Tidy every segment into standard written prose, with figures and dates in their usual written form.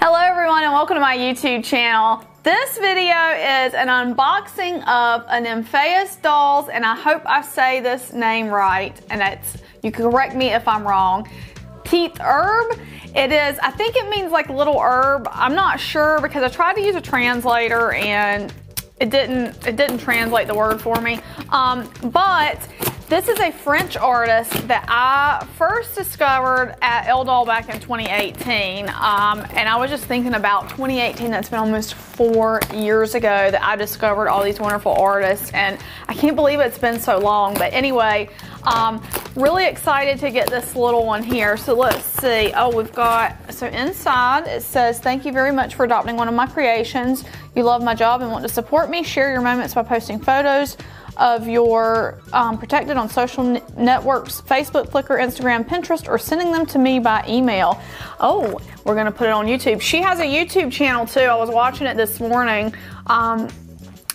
Hello everyone and welcome to my YouTube channel. This video is an unboxing of a Nympheas dolls, and I hope I say this name right, and it's, you can correct me if I'm wrong, Tit'Herbe. It is, I think it means like little herb. I'm not sure because I tried to use a translator and it didn't translate the word for me. But this is a French artist that I first discovered at Eldol back in 2018, and I was just thinking about 2018, that's been almost 4 years ago that I discovered all these wonderful artists, and I can't believe it's been so long. But anyway, really excited to get this little one here. So let's see. Oh, we've got, so inside it says, "Thank you very much for adopting one of my creations. You love my job and want to support me. Share your moments by posting photos of your protected on social networks, Facebook, Flickr, Instagram, Pinterest, or sending them to me by email." Oh, we're gonna put it on YouTube. She has a YouTube channel too. I was watching it this morning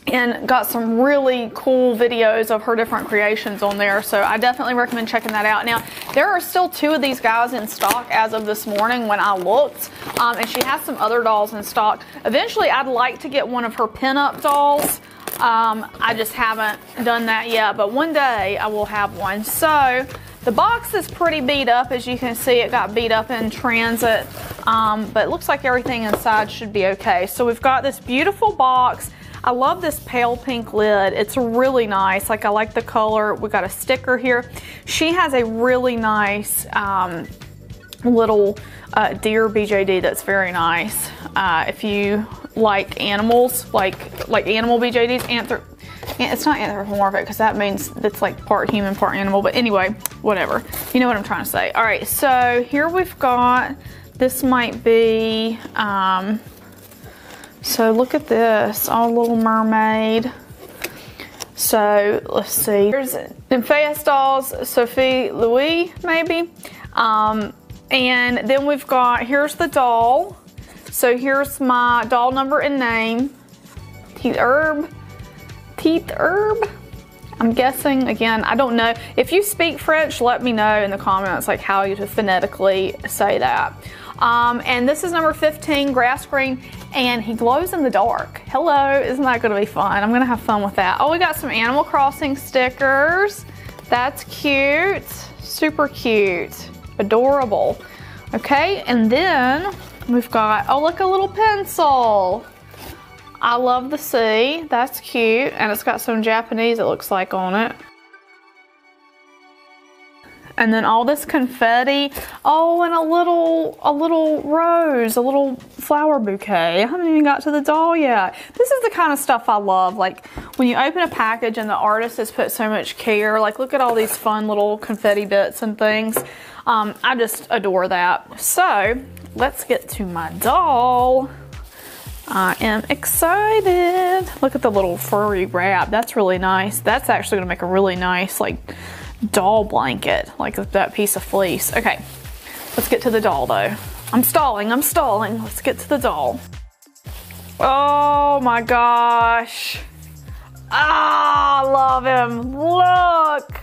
and got some really cool videos of her different creations on there. So I definitely recommend checking that out. Now, there are still 2 of these guys in stock as of this morning when I looked, and she has some other dolls in stock. Eventually, I'd like to get one of her pinup dolls. I just haven't done that yet, but one day I will have one. So the box is pretty beat up. As you can see, it got beat up in transit, but it looks like everything inside should be okay. So we've got this beautiful box. I love this pale pink lid. It's really nice. Like, I like the color. We got a sticker here. She has a really nice little deer BJD that's very nice. If you like animals, like animal BJDs, it's not anthropomorphic because that means it's like part human, part animal, but anyway, whatever. You know what I'm trying to say. All right, so here we've got, this might be, so look at this, all Little Mermaid. So let's see, here's Nympheas dolls, Sophie Louis maybe. And then we've got, here's the doll. So here's my doll number and name, Tit'Herbe. I'm guessing, again, I don't know. If you speak French, let me know in the comments like how you phonetically say that. And this is number 15, grass green, and he glows in the dark. Hello, isn't that gonna be fun? I'm gonna have fun with that. Oh, we got some Animal Crossing stickers. That's cute, super cute, adorable. Okay, and then we've got, oh look, a little pencil. I love the sea, that's cute. And it's got some Japanese, it looks like, on it. And then all this confetti. Oh, and a little rose, a little flower bouquet. I haven't even got to the doll yet. This is the kind of stuff I love. Like, when you open a package and the artist has put so much care. Like, look at all these fun little confetti bits and things. I just adore that. So let's get to my doll. I am excited. Look at the little furry wrap. That's really nice. That's actually gonna make a really nice, like, doll blanket, like that piece of fleece. Okay, let's get to the doll though. I'm stalling. Let's get to the doll. Oh my gosh. Ah, I love him. Look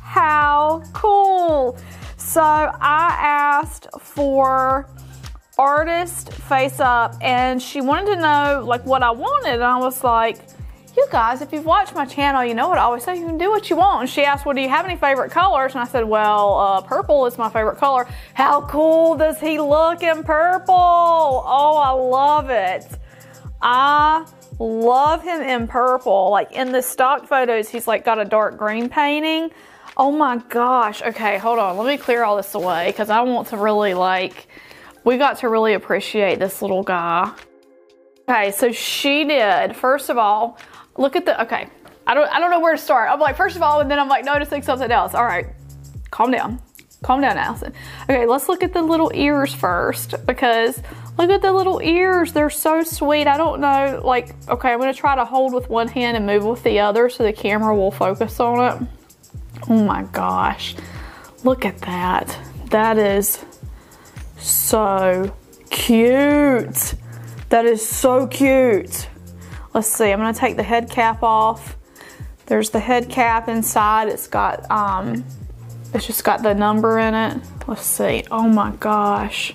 how cool. So I asked for artist face up, and she wanted to know like what I wanted, and I was like, "You guys, if you've watched my channel, you know what I always say, you can do what you want." And she asked, "Well, do you have any favorite colors?" And I said, "Well, purple is my favorite color." How cool does he look in purple? Oh, I love it. I love him in purple. Like, in the stock photos, he's like got a dark green painting. Oh my gosh. Okay, hold on. Let me clear all this away because I want to really, like, we got to really appreciate this little guy. Okay, so she did, first of all, look at the, okay, I don't know where to start. I'm like, first of all, and then I'm like noticing something else. All right, calm down, Allison. Okay, let's look at the little ears first, because look at the little ears, they're so sweet. I don't know, like, okay, I'm gonna try to hold with one hand and move with the other so the camera will focus on it. Oh my gosh, look at that. That is so cute. That is so cute. Let's see, I'm gonna take the head cap off. There's the head cap inside. It's got, it's just got the number in it. Let's see, oh my gosh.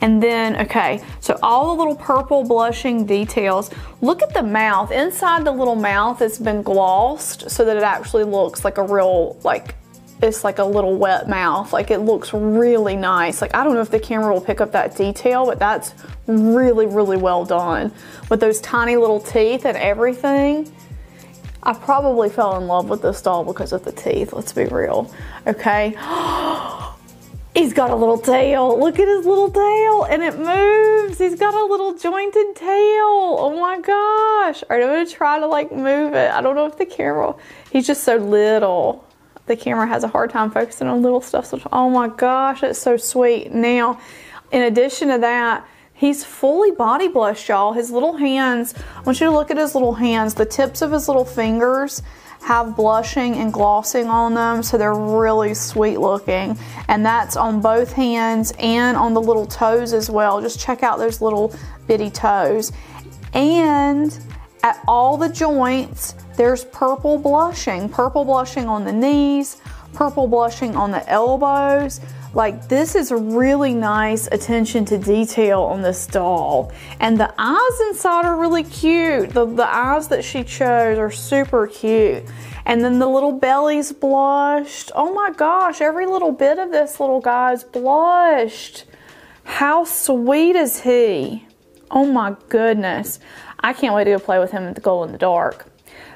And then, okay, so all the little purple blushing details. Look at the mouth. Inside the little mouth, it's been glossed so that it actually looks like a real, like, it's like a little wet mouth. Like, it looks really nice. Like, I don't know if the camera will pick up that detail, but that's really, really well done. With those tiny little teeth and everything. I probably fell in love with this doll because of the teeth, let's be real. Okay. He's got a little tail. Look at his little tail, and it moves. He's got a little jointed tail. Oh my gosh. All right, I'm gonna try to like move it. I don't know if the camera, he's just so little. The camera has a hard time focusing on little stuff. So, oh my gosh, it's so sweet. Now, in addition to that, he's fully body blushed, y'all. His little hands, I want you to look at his little hands. The tips of his little fingers have blushing and glossing on them, so they're really sweet looking. And that's on both hands and on the little toes as well. Just check out those little bitty toes. And at all the joints, there's purple blushing on the knees, purple blushing on the elbows. Like, this is a really nice attention to detail on this doll. And the eyes inside are really cute. The eyes that she chose are super cute. And then the little belly's blushed. Oh my gosh, every little bit of this little guy's blushed. How sweet is he? Oh my goodness. I can't wait to go play with him at the glow in the dark.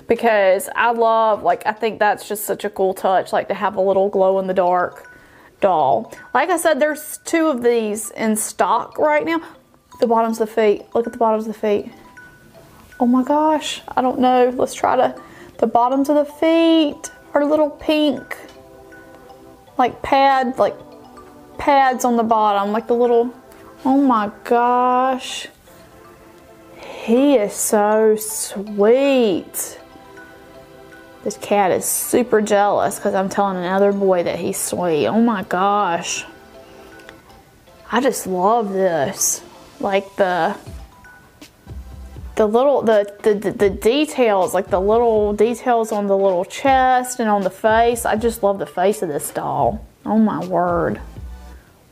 Because I love, like, I think that's just such a cool touch, like to have a little glow in the dark doll. Like I said, there's two of these in stock right now. The bottoms of the feet. Look at the bottoms of the feet. Oh my gosh. I don't know. Let's try to. The bottoms of the feet are little pink, like pad, like pads on the bottom, like the little. Oh my gosh. He is so sweet. This cat is super jealous because I'm telling another boy that he's sweet. Oh my gosh. I just love this. Like the little, the details, like the little details on the little chest and on the face. I just love the face of this doll. Oh my word.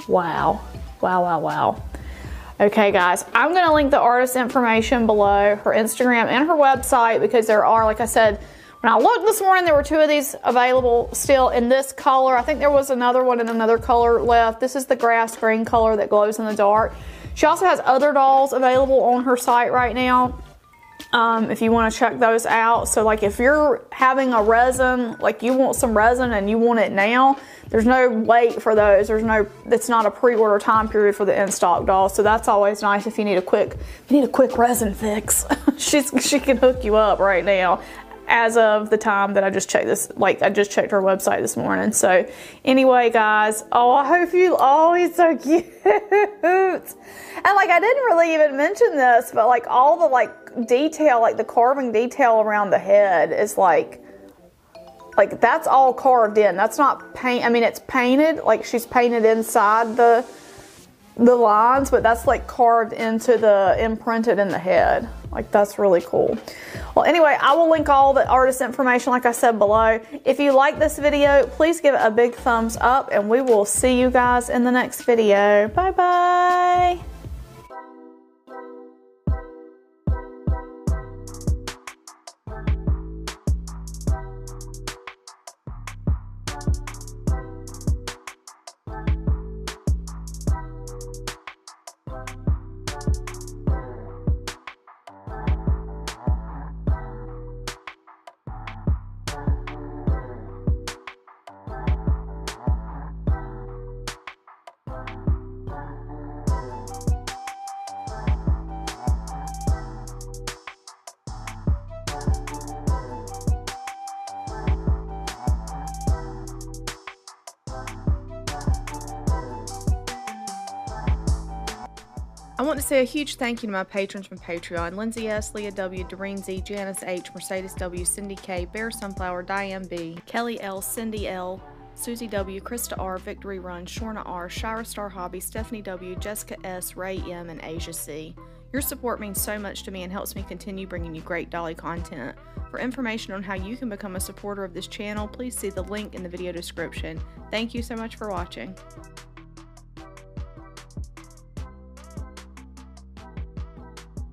Wow. Wow, wow, wow. Okay guys, I'm gonna link the artist information below, her Instagram and her website, because there are, like I said, when I looked this morning, there were two of these available still in this color. I think there was another one in another color left. This is the grass green color that glows in the dark. She also has other dolls available on her site right now, if you want to check those out. So like if you're having a resin, like you want some resin and you want it now, there's no wait for those. There's no, it's not a pre-order time period for the in-stock doll. So that's always nice if you need a quick, resin fix. She can hook you up right now. As of the time that I just checked this, like I just checked her website this morning. So anyway, guys, oh, I hope you, oh, he's so cute. And like, I didn't really even mention this, but like all the like detail, like the carving detail around the head is like that's all carved in. That's not paint. I mean, it's painted, like she's painted inside the lines, but that's like carved into the, imprinted in the head. Like that's really cool. Well, anyway, I will link all the artist information, like I said, below. If you like this video, please give it a big thumbs up, and we will see you guys in the next video. Bye-bye. I want to say a huge thank you to my patrons from Patreon: Lindsay S, Leah W, Doreen Z, Janice H, Mercedes W, Cindy K, Bear Sunflower, Diane B, Kelly L, Cindy L, Susie W, Krista R, Victory Run, Shorna R, Shira Star Hobby, Stephanie W, Jessica S, Ray M, and Asia C. Your support means so much to me and helps me continue bringing you great dolly content. For information on how you can become a supporter of this channel, please see the link in the video description. Thank you so much for watching.